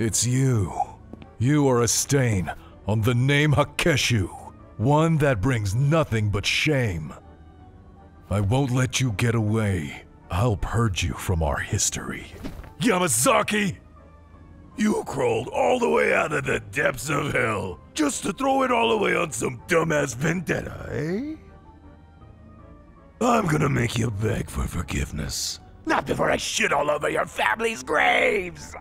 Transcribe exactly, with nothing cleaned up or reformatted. It's you. You are a stain on the name Hakeshu, one that brings nothing but shame. I won't let you get away. I'll purge you from our history. Yamazaki! You crawled all the way out of the depths of hell just to throw it all away on some dumbass vendetta, eh? I'm gonna make you beg for forgiveness. Not before I shit all over your family's graves!